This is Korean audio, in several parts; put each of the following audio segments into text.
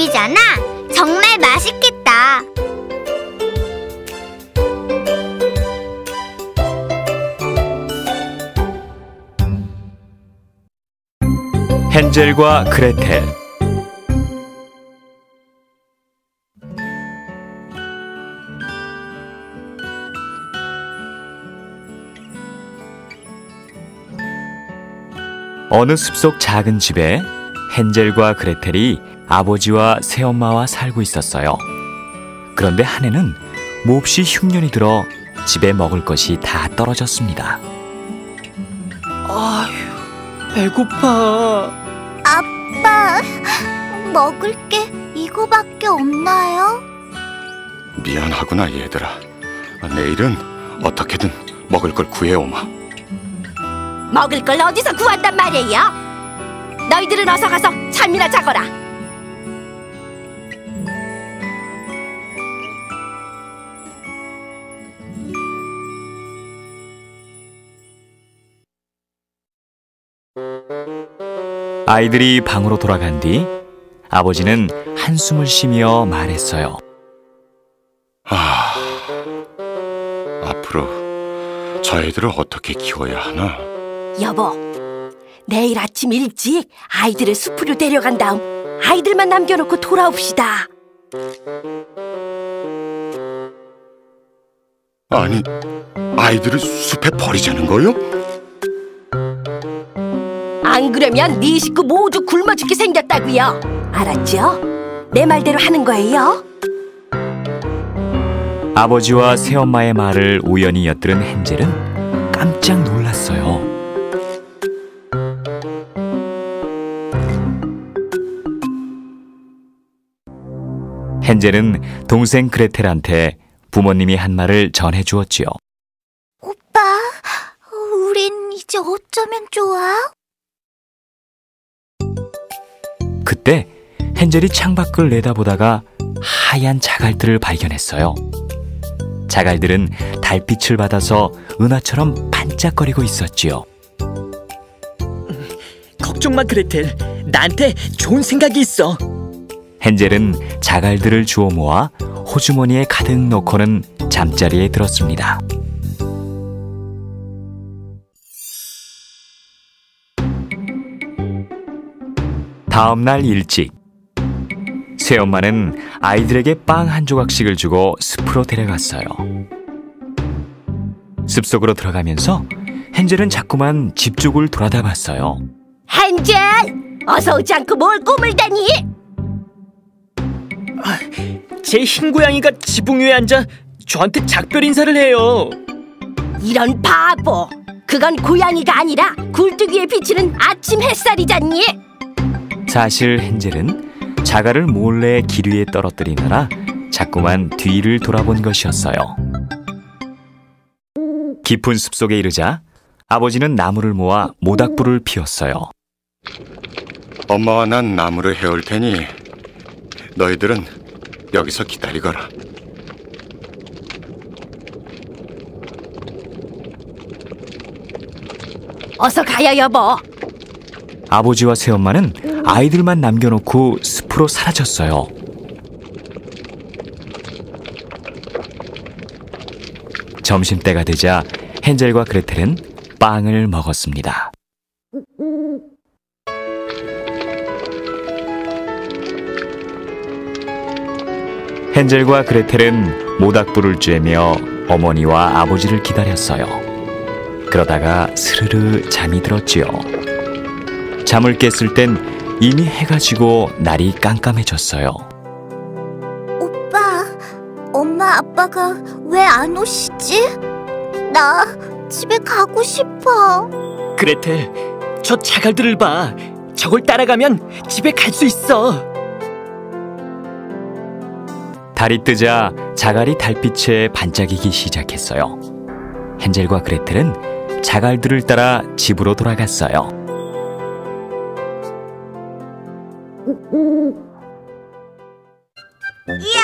밥이잖아. 정말 맛있겠다. 헨젤과 그레텔. 어느 숲속 작은 집에 헨젤과 그레텔이 아버지와 새엄마와 살고 있었어요. 그런데 한 해는 몹시 흉년이 들어 집에 먹을 것이 다 떨어졌습니다. 아휴, 배고파. 아빠, 먹을 게 이거밖에 없나요? 미안하구나, 얘들아. 내일은 어떻게든 먹을 걸 구해오마. 먹을 걸 어디서 구한단 말이에요? 너희들은 어서 가서 잠이나 자거라. 아이들이 방으로 돌아간 뒤 아버지는 한숨을 쉬며 말했어요. 앞으로 저 애들을 어떻게 키워야 하나? 여보, 내일 아침 일찍 아이들을 숲으로 데려간 다음 아이들만 남겨놓고 돌아옵시다. 아니, 아이들을 숲에 버리자는 거요? 안 그러면 네 식구 모두 굶어 죽게 생겼다고요. 알았죠? 내 말대로 하는 거예요. 아버지와 새엄마의 말을 우연히 엿들은 헨젤은 깜짝 놀랐어요. 헨젤은 동생 그레텔한테 부모님이 한 말을 전해주었지요. 오빠, 우린 이제 어쩌면 좋아? 그때 헨젤이 창밖을 내다보다가 하얀 자갈들을 발견했어요. 자갈들은 달빛을 받아서 은하처럼 반짝거리고 있었지요. 걱정 마, 그레텔. 나한테 좋은 생각이 있어. 헨젤은 자갈들을 주워 모아 호주머니에 가득 넣고는 잠자리에 들었습니다. 다음 날 일찍, 새엄마는 아이들에게 빵 한 조각씩을 주고 숲으로 데려갔어요. 숲속으로 들어가면서 헨젤은 자꾸만 집 쪽을 돌아다 봤어요. 헨젤! 어서 오지 않고 뭘 꿈을 대니? 제 흰 고양이가 지붕 위에 앉아 저한테 작별 인사를 해요. 이런 바보! 그건 고양이가 아니라 굴뚝 위에 비치는 아침 햇살이잖니! 사실 헨젤은 자갈을 몰래 길 위에 떨어뜨리느라 자꾸만 뒤를 돌아본 것이었어요. 깊은 숲속에 이르자 아버지는 나무를 모아 모닥불을 피웠어요. 엄마와 난 나무를 해올 테니 너희들은 여기서 기다리거라. 어서 가요, 여보. 아버지와 새엄마는 아이들만 남겨놓고 숲으로 사라졌어요. 점심때가 되자 헨젤과 그레텔은 빵을 먹었습니다. 헨젤과 그레텔은 모닥불을 쬐며 어머니와 아버지를 기다렸어요. 그러다가 스르르 잠이 들었지요. 잠을 깼을 땐 이미 해가 지고 날이 깜깜해졌어요. 오빠, 엄마, 아빠가 왜 안 오시지? 나 집에 가고 싶어. 그레텔, 저 자갈들을 봐. 저걸 따라가면 집에 갈 수 있어. 달이 뜨자 자갈이 달빛에 반짝이기 시작했어요. 헨젤과 그레텔은 자갈들을 따라 집으로 돌아갔어요. 이야,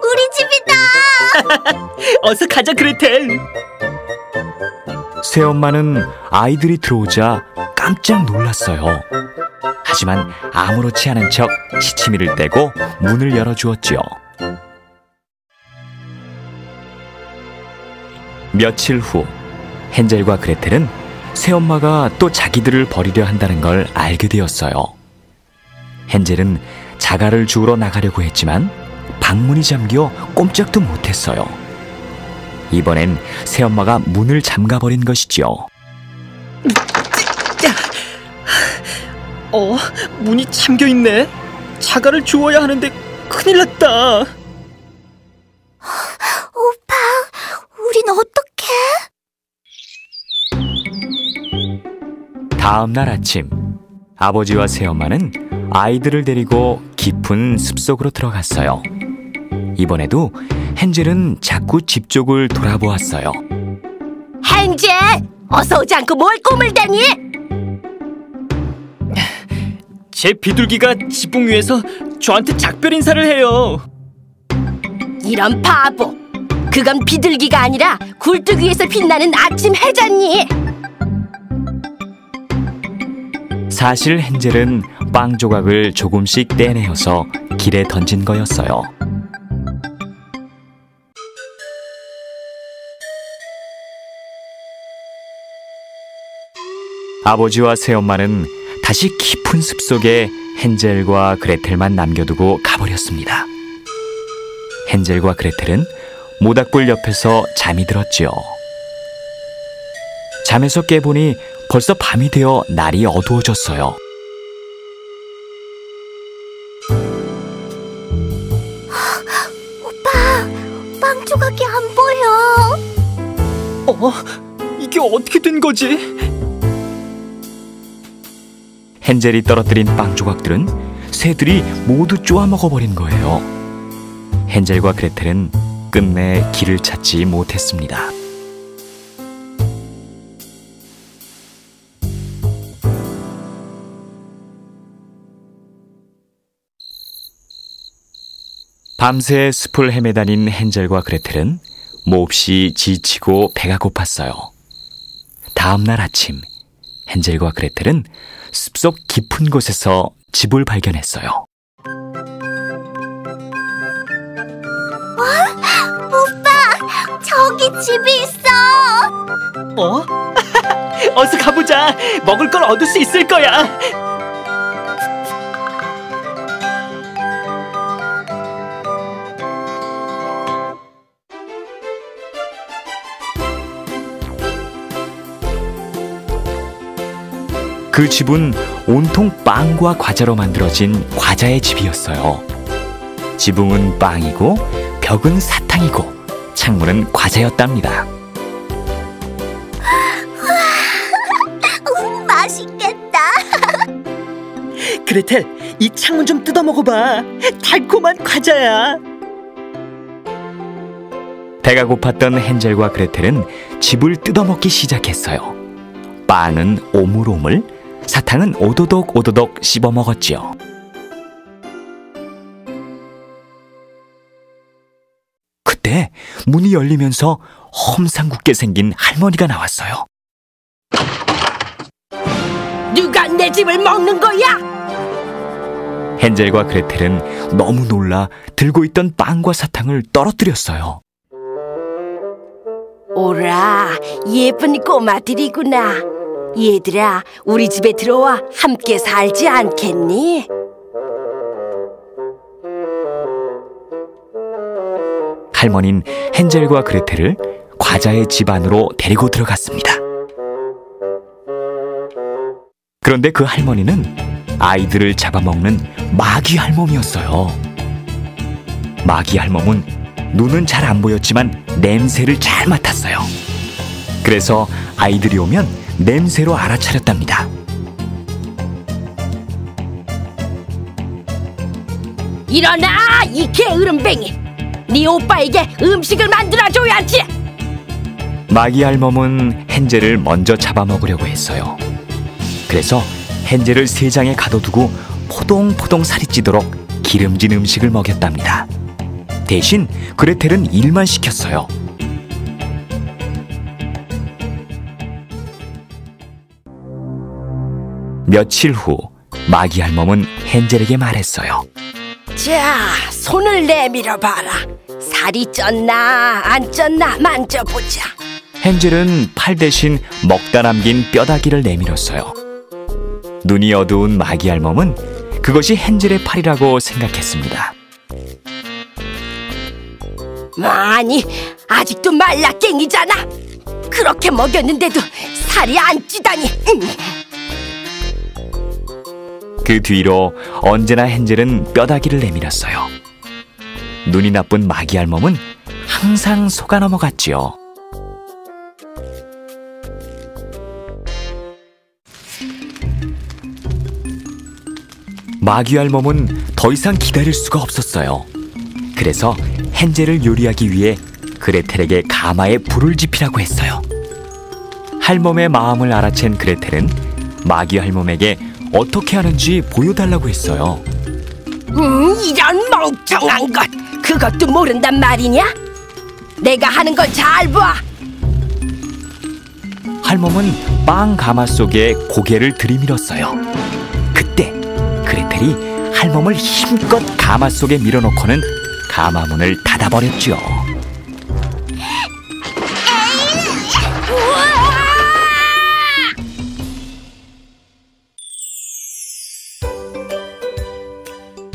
우리 집이다! 어서 가자, 그레텔! 새엄마는 아이들이 들어오자 깜짝 놀랐어요. 하지만 아무렇지 않은 척 시치미를 떼고 문을 열어주었지요. 며칠 후 헨젤과 그레텔은 새엄마가 또 자기들을 버리려 한다는 걸 알게 되었어요. 헨젤은 자갈을 주우러 나가려고 했지만 방문이 잠겨 꼼짝도 못했어요. 이번엔 새엄마가 문을 잠가버린 것이지요. 문이 잠겨있네. 자갈을 주워야 하는데 큰일 났다. 오빠, 우린 어떡해? 다음 날 아침, 아버지와 새엄마는 아이들을 데리고 깊은 숲속으로 들어갔어요. 이번에도 헨젤은 자꾸 집 쪽을 돌아보았어요. 헨젤! 어서 오지 않고 뭘 꼬물대니? 제 비둘기가 지붕 위에서 저한테 작별 인사를 해요. 이런 바보! 그건 비둘기가 아니라 굴뚝 위에서 빛나는 아침 해잖니! 사실 헨젤은 빵 조각을 조금씩 떼내어서 길에 던진 거였어요. 아버지와 새엄마는 다시 깊은 숲속에 헨젤과 그레텔만 남겨두고 가버렸습니다. 헨젤과 그레텔은 모닥불 옆에서 잠이 들었지요. 잠에서 깨보니 벌써 밤이 되어 날이 어두워졌어요. 오빠, 빵 조각이 안 보여. 이게 어떻게 된 거지? 헨젤이 떨어뜨린 빵 조각들은 새들이 모두 쪼아먹어버린 거예요. 헨젤과 그레텔은 끝내 길을 찾지 못했습니다. 밤새 숲을 헤매다닌 헨젤과 그레텔은 몹시 지치고 배가 고팠어요. 다음 날 아침, 헨젤과 그레텔은 숲속 깊은 곳에서 집을 발견했어요. 오빠! 저기 집이 있어! 어서 가보자! 먹을 걸 얻을 수 있을 거야! 그 집은 온통 빵과 과자로 만들어진 과자의 집이었어요. 지붕은 빵이고 벽은 사탕이고 창문은 과자였답니다. 와, 맛있겠다. 그레텔, 이 창문 좀 뜯어 먹어봐. 달콤한 과자야. 배가 고팠던 헨젤과 그레텔은 집을 뜯어 먹기 시작했어요. 빵은 오물오물, 사탕은 오도독 씹어먹었지요. 그때 문이 열리면서 험상궂게 생긴 할머니가 나왔어요. 누가 내 집을 먹는 거야? 헨젤과 그레텔은 너무 놀라 들고 있던 빵과 사탕을 떨어뜨렸어요. 오라, 예쁜 꼬마들이구나. 얘들아, 우리 집에 들어와 함께 살지 않겠니? 할머니는 헨젤과 그레텔을 과자의 집 안으로 데리고 들어갔습니다. 그런데 그 할머니는 아이들을 잡아먹는 마귀 할멈이었어요. 마귀 할멈은 눈은 잘 안 보였지만 냄새를 잘 맡았어요. 그래서 아이들이 오면 냄새로 알아차렸답니다. 일어나, 이 게으름뱅이! 네 오빠에게 음식을 만들어줘야지! 마귀 할멈은 헨젤을 먼저 잡아먹으려고 했어요. 그래서 헨젤을 세장에 가둬두고 포동포동 살이 찌도록 기름진 음식을 먹였답니다. 대신 그레텔은 일만 시켰어요. 며칠 후 마귀 할멈은 헨젤에게 말했어요. 자, 손을 내밀어 봐라. 살이 쪘나 안 쪘나 만져보자. 헨젤은 팔 대신 먹다 남긴 뼈다귀를 내밀었어요. 눈이 어두운 마귀 할멈은 그것이 헨젤의 팔이라고 생각했습니다. 아니, 아직도 말라깽이잖아. 그렇게 먹였는데도 살이 안 찌다니. 그 뒤로 언제나 헨젤은 뼈다귀를 내밀었어요. 눈이 나쁜 마귀 할멈은 항상 속아 넘어갔지요. 마귀 할멈은 더 이상 기다릴 수가 없었어요. 그래서 헨젤을 요리하기 위해 그레텔에게 가마에 불을 지피라고 했어요. 할멈의 마음을 알아챈 그레텔은 마귀 할멈에게 어떻게 하는지 보여달라고 했어요. 이런 멍청한 것! 그것도 모른단 말이냐? 내가 하는 건 잘 봐! 할멈은 빵 가마 속에 고개를 들이밀었어요. 그때 그레텔이 할멈을 힘껏 가마 속에 밀어넣고는 가마 문을 닫아버렸죠.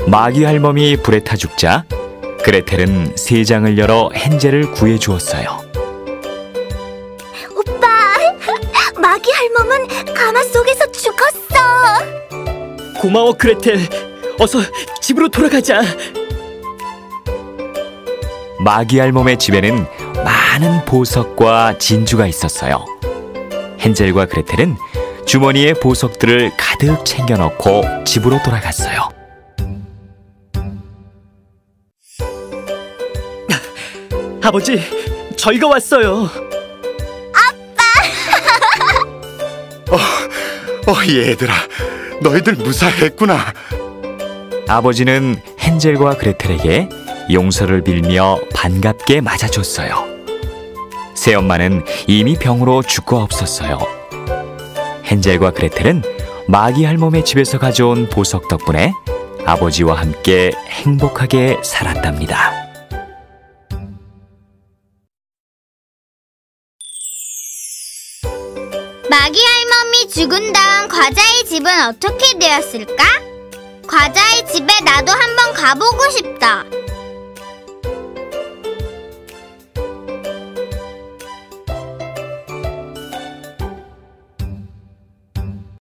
마귀 할멈이 불에 타 죽자 그레텔은 세장을 열어 헨젤을 구해 주었어요. 오빠, 마귀 할멈은 가마 속에서 죽었어. 고마워 그레텔. 어서 집으로 돌아가자. 마귀 할멈의 집에는 많은 보석과 진주가 있었어요. 헨젤과 그레텔은 주머니에 보석들을 가득 챙겨 넣고 집으로 돌아갔어요. 아버지, 저희가 왔어요. 아빠! 얘들아, 너희들 무사했구나. 아버지는 헨젤과 그레텔에게 용서를 빌며 반갑게 맞아줬어요. 새엄마는 이미 병으로 죽고 없었어요. 헨젤과 그레텔은 마귀 할멈의 집에서 가져온 보석 덕분에 아버지와 함께 행복하게 살았답니다. 마귀 할멈이 죽은 다음 과자의 집은 어떻게 되었을까? 과자의 집에 나도 한번 가보고 싶다.